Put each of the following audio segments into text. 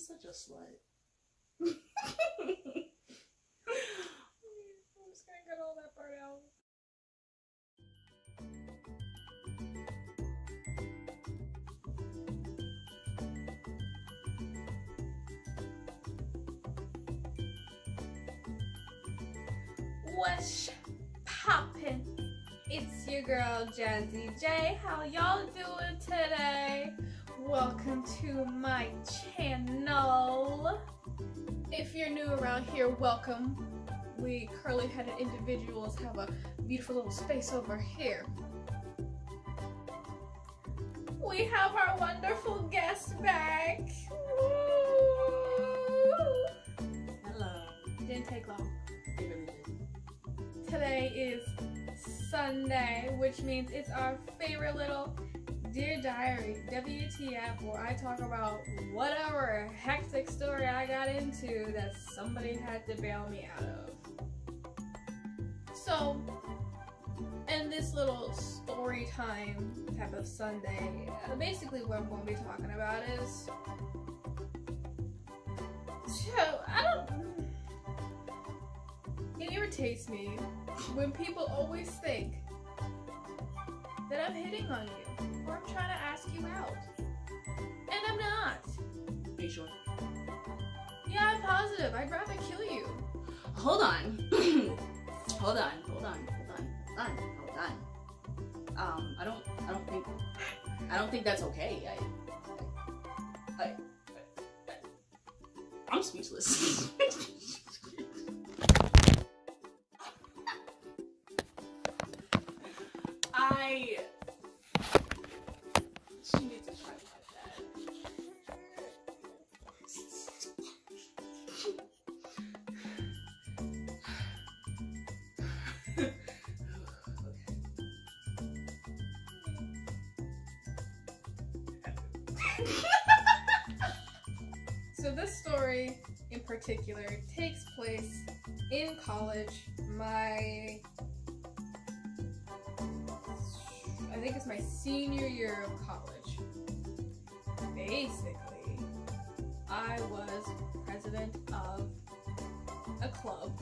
he's such a slut. I'm just gonna get all that part out. What's poppin'? It's your girl JazyJ. How y'all doing today? Welcome to my channel. If you're new around here, welcome. We curly-headed individuals have a beautiful little space over here. We have our wonderful guest back. Woo! Hello. It didn't take long. Today is Sunday, which means it's our favorite little Dear Diary, WTF, where I talk about whatever hectic story I got into that somebody had to bail me out of. So, in this little story time type of Sunday, basically what I'm going to be talking about is, it irritates me when people always think that I'm hitting on you or I'm trying to ask you out. And I'm not. Are you sure? Yeah, I'm positive. I'd rather kill you. Hold on. Hold on. I don't think that's okay. I'm speechless. She needs to try like that. So this story in particular takes place in college. I think it's my senior year of college. Basically, I was president of a club.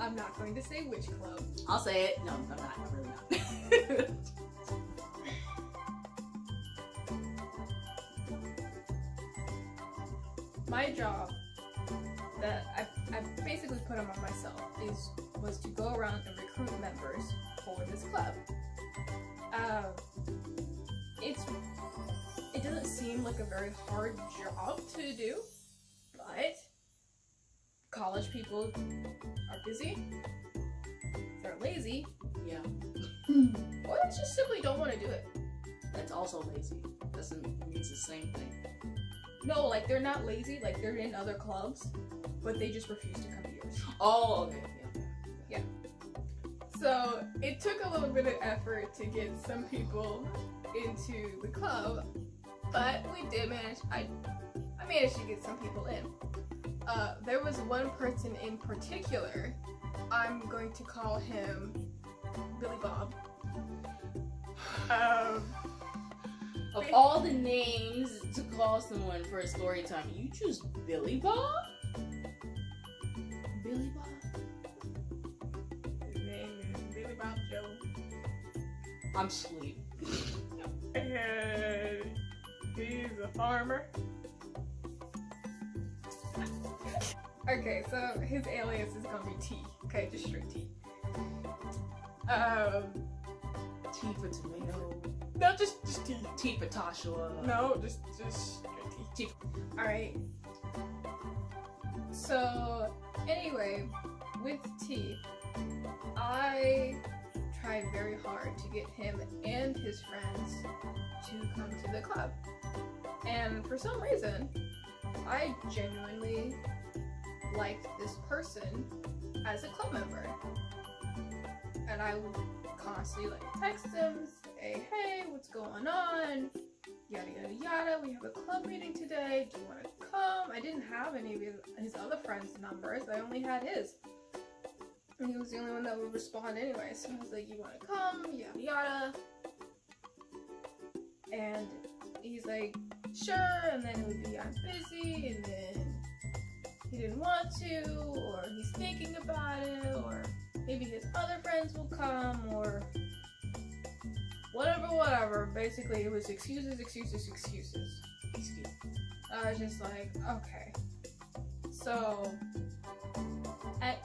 I'm not going to say which club. I'll say it. No, I'm not. I'm really not. My job that I basically put on myself was to go around and recruit members for this club. It doesn't seem like a very hard job to do, but college people are busy, they're lazy, yeah, or they just simply don't want to do it. That's also lazy. It means the same thing. No, like they're not lazy, like they're in other clubs, but they just refuse to come to yours. Oh, okay. Yeah. So it took a little bit of effort to get some people into the club, but we did manage. I managed to get some people in. There was one person in particular. I'm going to call him Billy Bob. Of all the names to call someone for a story time, you choose Billy Bob? Billy Bob? I'm sleep. And he's a farmer. Okay, so his alias is gonna be T. Okay, just straight T. T for tomato. No, just T. T for Tasha. No, just straight T. T. All right. So anyway, with T, I tried very hard to get him and his friends to come to the club, and for some reason I genuinely liked this person as a club member, and I would constantly like text him, say, hey, what's going on, yada yada yada, we have a club meeting today, do you want to come? I didn't have any of his other friends' numbers, I only had his. And he was the only one that would respond anyway, so I was like, you want to come, yada yada. And he's like, sure, and then it would be, I'm busy, and then he didn't want to, or he's thinking about it, or maybe his other friends will come, or whatever. Basically, it was excuses. I was just like, okay. So, at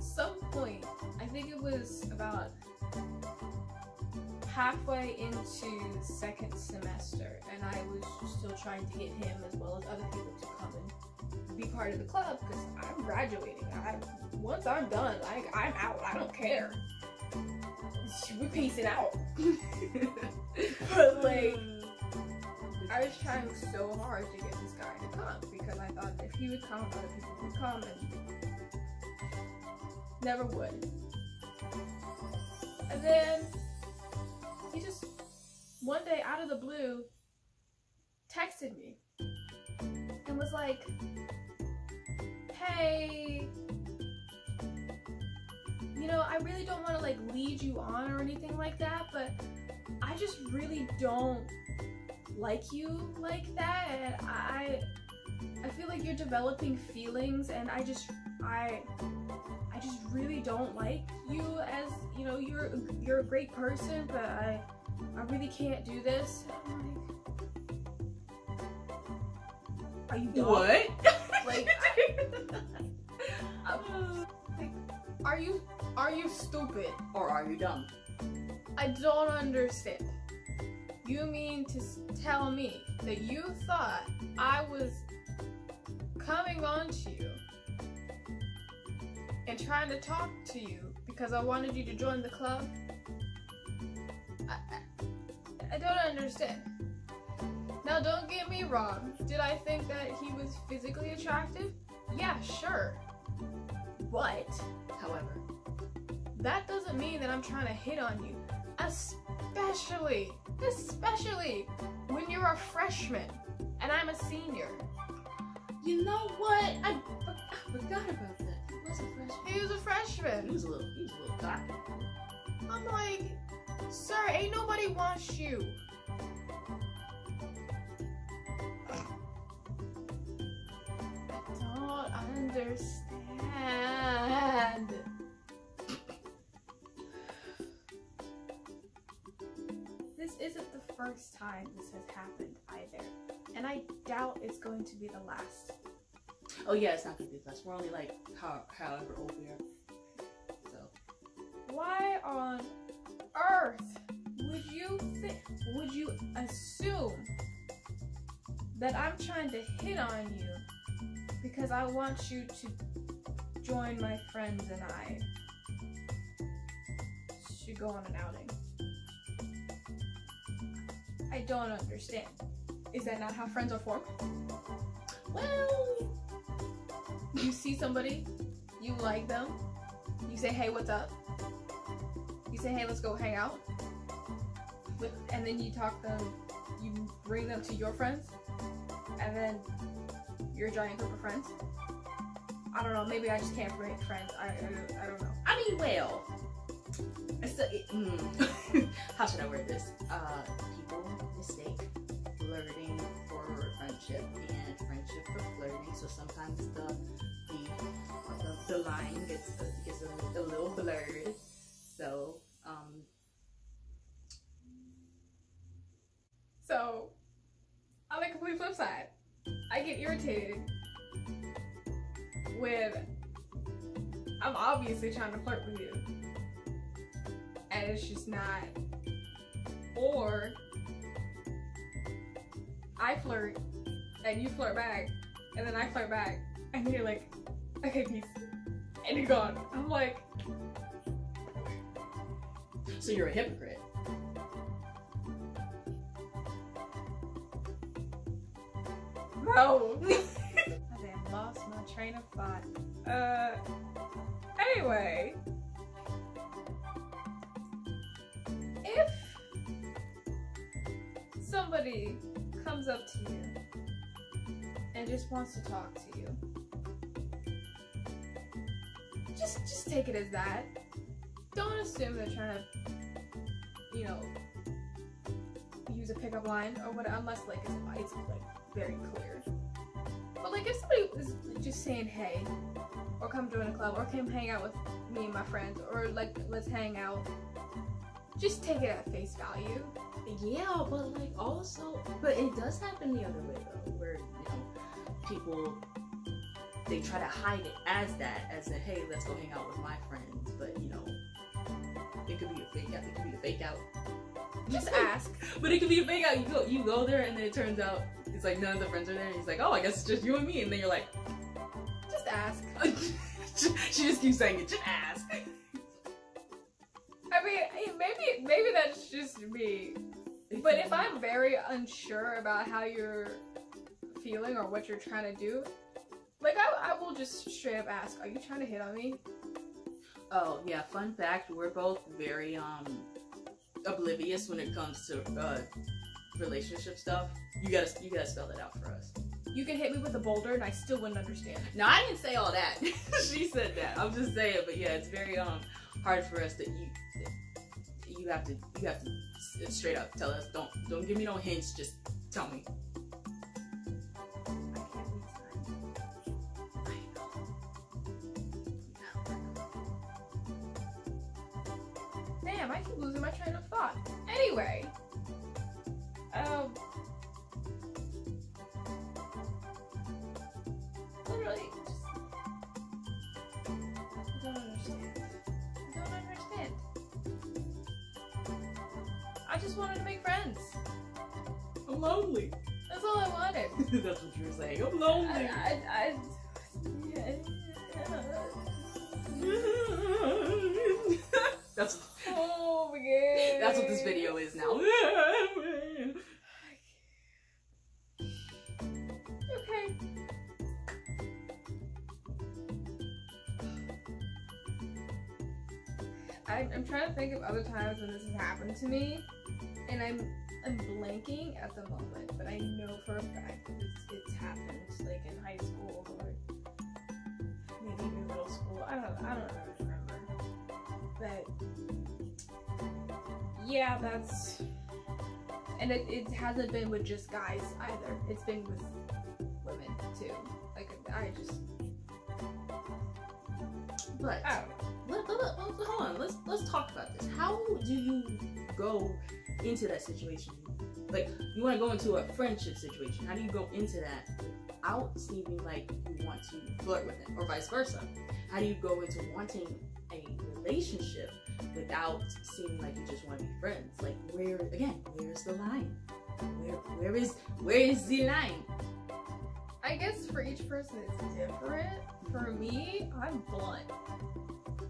some point, I think it was about halfway into second semester, and I was still trying to get him as well as other people to come and be part of the club, because I'm graduating. Once I'm done, like, I'm out. I don't care. We're peacing out. But like, I was trying so hard to get this guy to come, because I thought if he would come, other people would come, and never would. And then he just one day out of the blue texted me and was like, hey, you know, I really don't want to like lead you on or anything like that, but I just really don't like you like that, and I feel like you're developing feelings, and I just really don't like you, as you know, you're a great person, but I really can't do this. Are you dumb? What? Like, are you stupid or are you dumb? I don't understand. You mean to tell me that you thought I was coming on to you and trying to talk to you because I wanted you to join the club? I don't understand. Now, don't get me wrong. Did I think that he was physically attractive? Yeah, sure. But, however, that doesn't mean that I'm trying to hit on you. Especially when you're a freshman and I'm a senior. You know what? I forgot about that. He was a freshman. He was a little guy. I'm like, sir, ain't nobody wants you. I don't understand. This isn't the first time this has happened either, and I doubt it's going to be the last. Oh yeah, it's not gonna be the last. We're only like however old we are. So why on earth would you assume that I'm trying to hit on you because I want you to join my friends and I should go on an outing? I don't understand. Is that not how friends are formed? Well, you see somebody, you like them, you say, hey, what's up? You say, hey, let's go hang out. And then you talk them, you bring them to your friends, and then your giant group of friends. I don't know, maybe I just can't bring friends. I don't know. I mean, well, how should I word this? People mistake flirting for friendship and friendship for flirting, so sometimes the line gets a little blurred. So so on the complete flip side, I get irritated when I'm obviously trying to flirt with you and it's just not, or I flirt and you flirt back and then I flirt back and you're like, okay, peace, and you're gone. I'm like, so you're a hypocrite. No. I damn lost my train of thought. Anyway, if somebody comes up to you and just wants to talk to you, just take it as that. Don't assume they're trying to, you know, use a pickup line or what, unless like it's like very clear. But like if somebody is just saying hey, or come join a club, or come hang out with me and my friends, or like let's hang out, just take it at face value. Yeah, but like also, but it does happen the other way though, where you know people, they try to hide it as that, as a hey, let's go hang out with my friends, but you know it could be a fake out. It could be a fake out. Just ask. But it could be a fake out. You go there and then it turns out it's like none of the friends are there, and he's like, oh, I guess it's just you and me, and then you're like, just ask. She just keeps saying it. Just ask. I mean, maybe that's just me. But if I'm very unsure about how you're feeling or what you're trying to do, like I will just straight up ask, are you trying to hit on me? Oh yeah, fun fact, we're both very oblivious when it comes to relationship stuff. You gotta spell that out for us. You can hit me with a boulder and I still wouldn't understand. No, I didn't say all that. She said that. I'm just saying, but yeah, it's very hard for us to you have to straight up tell us. Don't give me no hints, just tell me. Damn, I keep losing my train of thought. Anyway, literally, just don't understand. Don't understand. I just wanted to make friends. I'm lonely. That's all I wanted. That's what you were saying. I'm lonely. Yeah. That's. Oh my god. That's what this video is now. Okay. I'm trying to think of other times when this has happened to me, and I'm blanking at the moment, but I know for a fact it's happened, like in high school or maybe even middle school. I don't remember. But yeah, that's, and it hasn't been with just guys either. It's been with women too. Like I just, but hold on, let's talk about this. How do you go into that situation? Like you want to go into a friendship situation. How do you go into that without seeming like you want to flirt with it, or vice versa? How do you go into wanting a relationship without seeming like you just want to be friends? Like where is the line? Where is the line? I guess for each person it's different. For me, I'm blunt.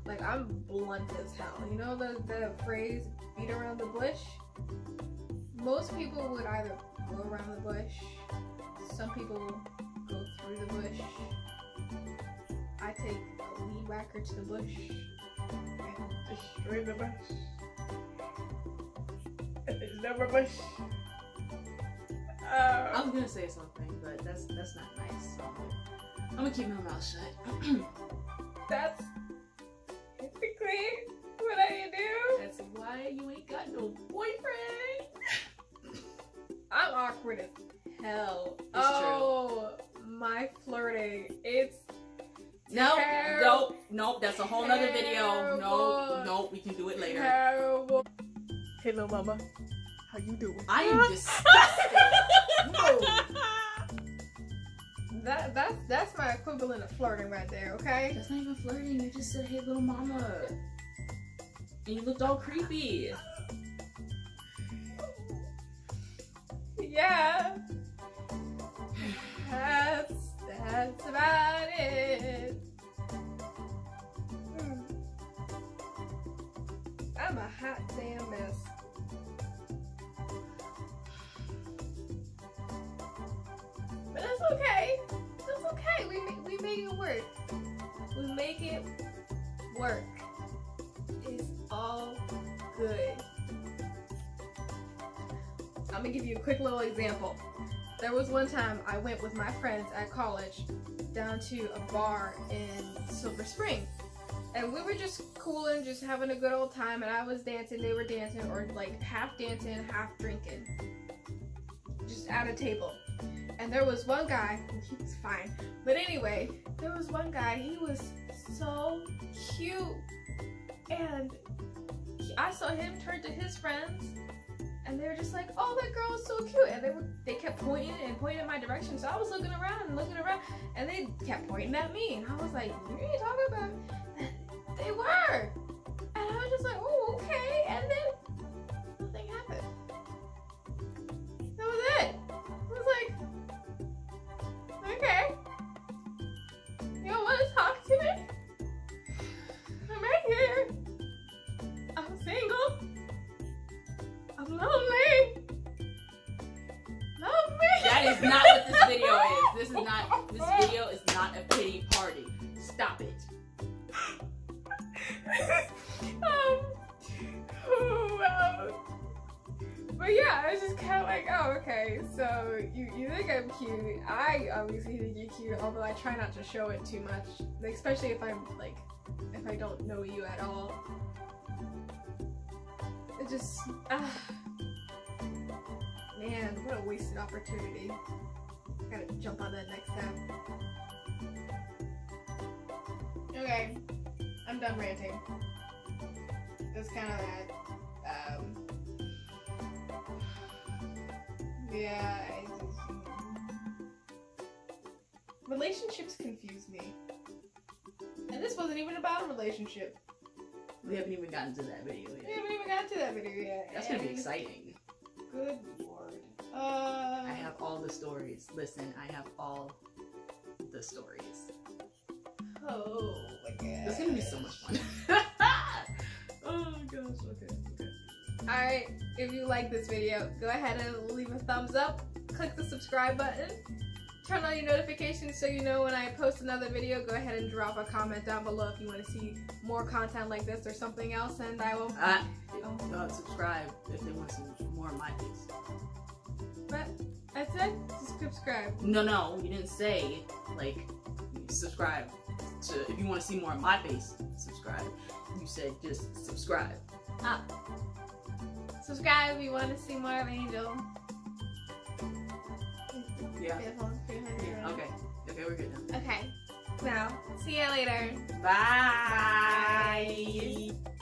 Like I'm blunt as hell. You know the phrase beat around the bush? Most people would either go around the bush, some people go through the bush. I take a weed whacker to the bush and destroy the bush. It's never bush. I was gonna say something, but that's not nice. So I'm gonna keep my mouth shut. That's basically what I do. That's why you ain't got no boyfriend. I'm awkward as hell. It's true. My flirting. It's nope, that's a whole nother video. Nope, we can do it later. Terrible. Hey little mama, how you doing? I am disgusted. No. That's my equivalent of flirting right there, okay? That's not even flirting, you just said hey little mama. And you looked all creepy. Yeah. That's about it. I'm a hot damn mess. But that's okay. That's okay. We make it work. We make it work. It's all good. I'm gonna give you a quick little example. There was one time I went with my friends at college down to a bar in Silver Spring. And we were just cooling, just having a good old time, and I was dancing, they were dancing, or like half dancing, half drinking. just at a table. And there was one guy, he was fine, but anyway, there was one guy, he was so cute, and I saw him turn to his friends, and they were just like, oh, that girl is so cute, and they kept pointing and pointing in my direction, so I was looking around, and they kept pointing at me, and I was like, what are you talking about? And they were, and I was just like, oh, okay, and then nothing happened. That was it. I was like, okay, you don't want to talk to me? I'm right here. I'm single. I'm lonely. Love me. That is not what this video is. This video is not a pity party. Stop it. But yeah, I was just kind of like, oh, okay, so you think I'm cute. I obviously think you're cute, although I try not to show it too much, like, especially if I'm, like, if I don't know you at all. It just, man, what a wasted opportunity. I gotta jump on that next time. Okay, I'm done ranting. That's kind of that, yeah, relationships confuse me. And this wasn't even about a relationship. We haven't even gotten to that video yet. That's gonna be exciting. Good lord. I have all the stories. Listen, I have all the stories. Oh my god. It's gonna be so much fun. Oh my gosh, okay. Alright, if you like this video, go ahead and leave a thumbs up, click the subscribe button, turn on your notifications so you know when I post another video. Go ahead and drop a comment down below if you want to see more content like this or something else, and I will subscribe if they want to see more of my face. But that's it, just subscribe. No, you didn't say, like, subscribe to, if you want to see more of my face, subscribe. You said just subscribe. Subscribe if you want to see more of Angel. Yeah. Okay, we're good now. Okay. Now, see you later. Bye. Bye.